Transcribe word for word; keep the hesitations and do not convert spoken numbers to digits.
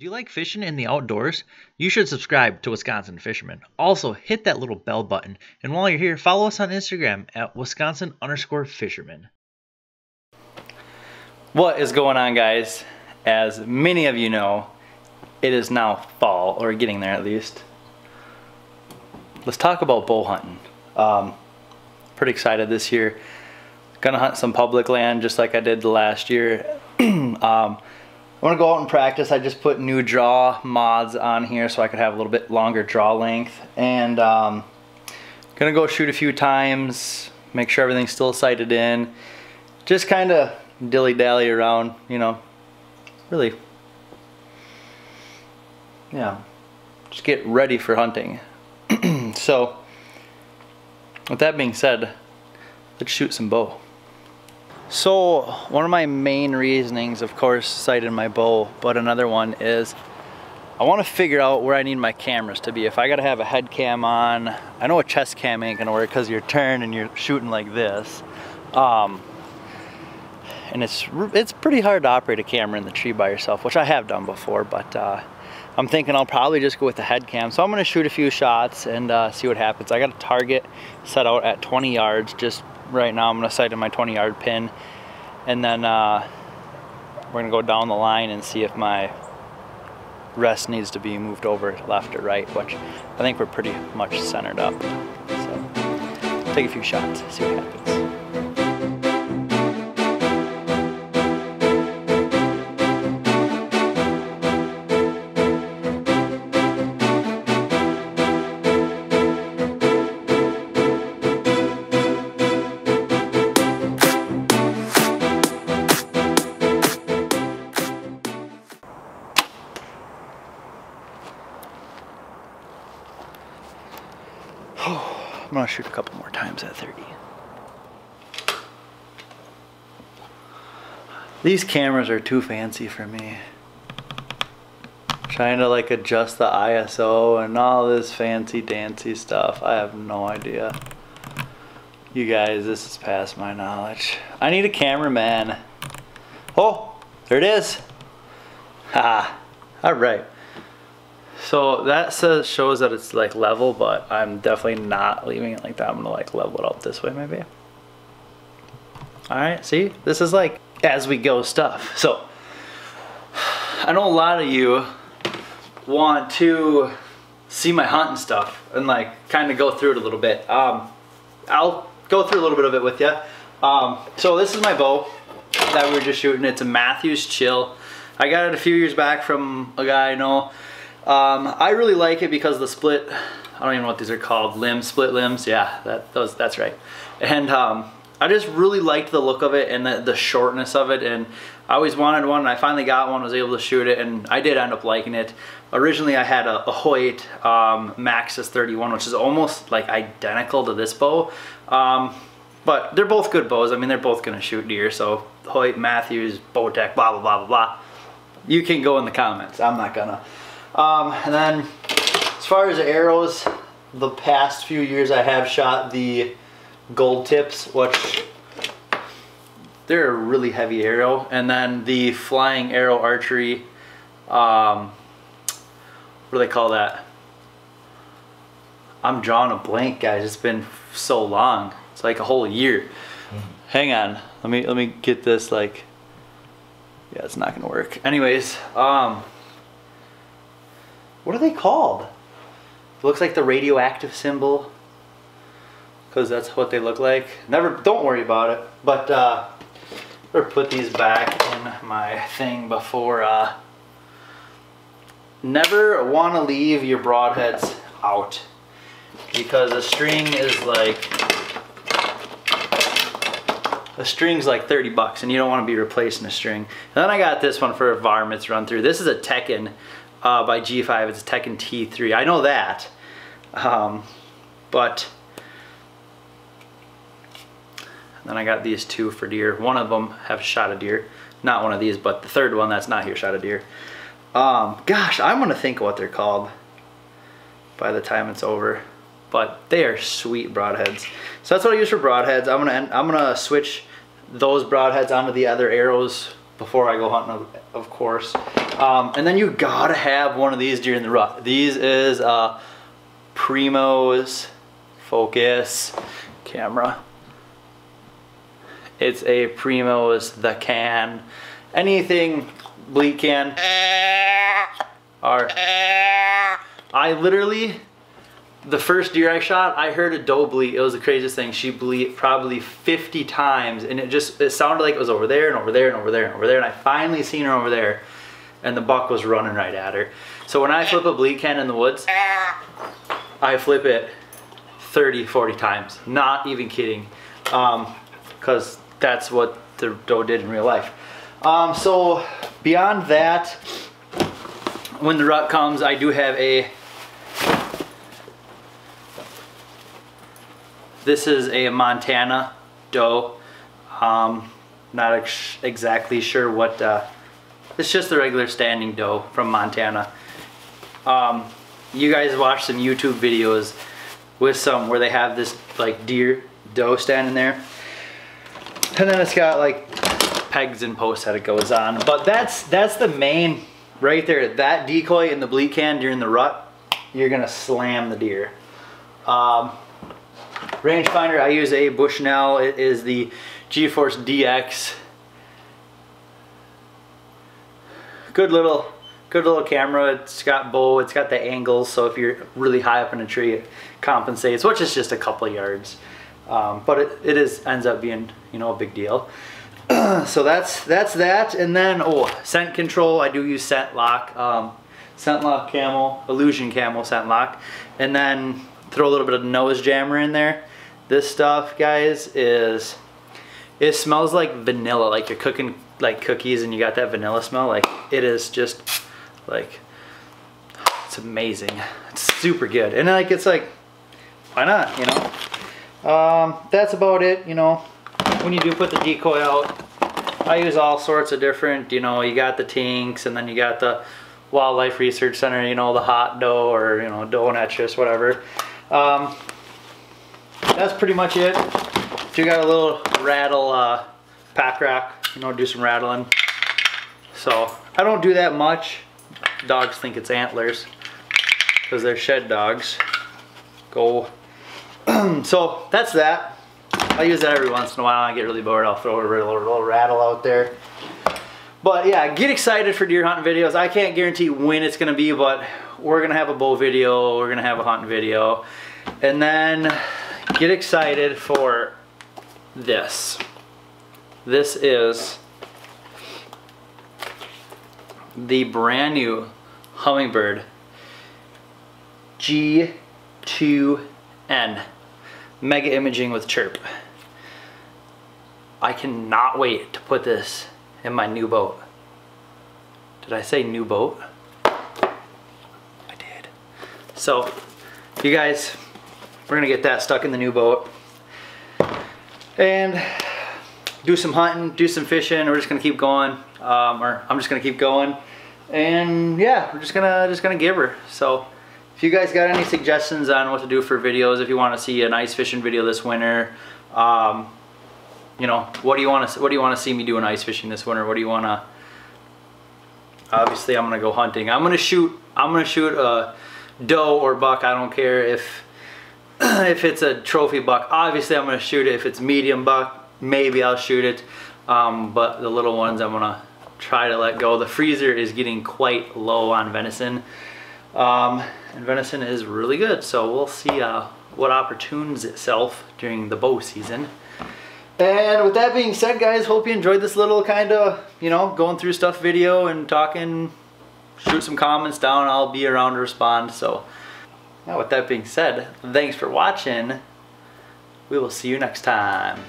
Do you like fishing in the outdoors? You should subscribe to Wisconsin Fisherman. Also, hit that little bell button. And while you're here, follow us on Instagram at Wisconsin underscore fisherman. What is going on, guys? As many of you know, it is now fall, or getting there at least. Let's talk about bow hunting. Um, pretty excited this year. Gonna hunt some public land just like I did the last year. um, I want to go out and practice. I just put new draw mods on here so I could have a little bit longer draw length. And um, gonna go shoot a few times, make sure everything's still sighted in. Just kind of dilly-dally around, you know. Really, yeah. Just get ready for hunting. So, with that being said, let's shoot some bow. So one of my main reasonings, of course, sighted my bow, but another one is I want to figure out where I need my cameras to be. If I got to have a head cam on, I know a chest cam ain't going to work because you're turned and you're shooting like this. Um, and it's it's pretty hard to operate a camera in the tree by yourself, which I have done before, but uh, I'm thinking I'll probably just go with the head cam. So I'm going to shoot a few shots and uh, see what happens. I got a target set out at twenty yards just right now. I'm gonna sight in my twenty yard pin, and then uh, we're gonna go down the line and see if my rest needs to be moved over left or right, which I think we're pretty much centered up. So take a few shots, see what happens. I'm gonna shoot a couple more times at thirty. These cameras are too fancy for me. Trying to like adjust the I S O and all this fancy dancy stuff. I have no idea. You guys, this is past my knowledge. I need a cameraman. Oh, there it is. Ha, all right. So that says, shows that it's like level, but I'm definitely not leaving it like that. I'm gonna like level it up this way maybe. All right, see, this is like as we go stuff. So I know a lot of you want to see my hunting stuff and like kind of go through it a little bit. Um, I'll go through a little bit of it with you. Um, so this is my bow that we were just shooting. It's a Mathews Chill. I got it a few years back from a guy I know. Um, I really like it because the split, I don't even know what these are called, limbs, split limbs, yeah, that, those, that's right. And um, I just really liked the look of it and the, the shortness of it, and I always wanted one, and I finally got one, was able to shoot it, and I did end up liking it. Originally I had a, a Hoyt um, Maxxis thirty-one, which is almost like identical to this bow, um, but they're both good bows. I mean, they're both going to shoot deer, so Hoyt, Mathews, Bowtech, blah, blah, blah, blah, blah. You can go in the comments, I'm not gonna. Um, and then as far as arrows, the past few years I have shot the gold tips, which they're a really heavy arrow, and then the flying arrow archery, um, what do they call that? I'm drawing a blank, guys. It's been so long. It's like a whole year. Mm-hmm. Hang on. Let me, let me get this like, yeah, it's not gonna work. Anyways, um... what are they called? It looks like the radioactive symbol, because that's what they look like. Never, don't worry about it. But uh, I'm gonna put these back in my thing before. Uh, never want to leave your broadheads out, because a string is like a string's like thirty bucks, and you don't want to be replacing a string. And then I got this one for a varmints run through. This is a Tekken. Uh, by G five, it's a Tekken T three. I know that, um, but then I got these two for deer. One of them have shot a deer, not one of these, but the third one that's not here shot a deer. Um, gosh, I'm gonna think what they're called by the time it's over. But they are sweet broadheads. So that's what I use for broadheads. I'm gonna I'm gonna switch those broadheads onto the other arrows before I go hunting, of course. Um, and then you gotta have one of these during the rut. These is uh, Primos Focus camera. It's a Primos the can. Anything bleat can. Are I literally, the first deer I shot, I heard a doe bleat. It was the craziest thing. She bleat probably fifty times, and it just, it sounded like it was over there and over there and over there and over there, and I finally seen her over there, and the buck was running right at her. So when I flip a bleat can in the woods, I flip it thirty, forty times. Not even kidding. Um, because that's what the doe did in real life. Um, so beyond that, when the rut comes, I do have a, this is a Montana doe. Um, not ex exactly sure what, uh, it's just the regular standing doe from Montana. Um, you guys watch some YouTube videos with some where they have this like deer doe standing there. And then it's got like pegs and posts that it goes on. But that's, that's the main right there. That decoy in the bleat can during the rut, you're gonna slam the deer. Um, rangefinder, I use a Bushnell. It is the GeForce D X. Good little, good little camera. It's got bow, it's got the angles, so if you're really high up in a tree, it compensates, which is just a couple of yards. Um, but it, it is ends up being, you know, a big deal. So that's that's that. And then oh, scent control. I do use Scent Lock, um, Scent Lock Camel, Illusion Camel Scent Lock, and then throw a little bit of nose jammer in there. This stuff, guys, is it smells like vanilla, like you're cooking like cookies and you got that vanilla smell. Like it is just like it's amazing. It's super good. And like it's like why not, you know? Um, that's about it, you know, when you do put the decoy out. I use all sorts of different, you know, you got the Tinks, and then you got the Wildlife Research Center, you know, the hot doe, or, you know, doe netches, whatever. Um, that's pretty much it. If you got a little rattle, uh, pack rack, you know, do some rattling. So, I don't do that much. Dogs think it's antlers, because they're shed dogs. Go. So that's that. I use that every once in a while. I get really bored. I'll throw a little, little rattle out there. But yeah, get excited for deer hunting videos. I can't guarantee when it's going to be, but we're going to have a bow video. We're going to have a hunting video. And then get excited for this. This is the brand new Hummingbird G two N Mega Imaging with Chirp. I cannot wait to put this in my new boat. Did I say new boat? I did. So, you guys, we're gonna get that stuck in the new boat and do some hunting, do some fishing. We're just gonna keep going, um, or I'm just gonna keep going. And yeah, we're just gonna just gonna give her. So. If you guys got any suggestions on what to do for videos, if you want to see an ice fishing video this winter, um, you know, what do you want to what do you want to see me doing ice fishing this winter? What do you want to? Obviously, I'm gonna go hunting. I'm gonna shoot. I'm gonna shoot a doe or buck. I don't care if if it's a trophy buck. Obviously, I'm gonna shoot it. If it's medium buck, maybe I'll shoot it. Um, but the little ones, I'm gonna try to let go. The freezer is getting quite low on venison. Um, and venison is really good, so we'll see uh, what opportunes itself during the bow season. And with that being said, guys, hope you enjoyed this little kind of, you know, going through stuff video and talking. Shoot some comments down, I'll be around to respond. So now with that being said, thanks for watching. We will see you next time.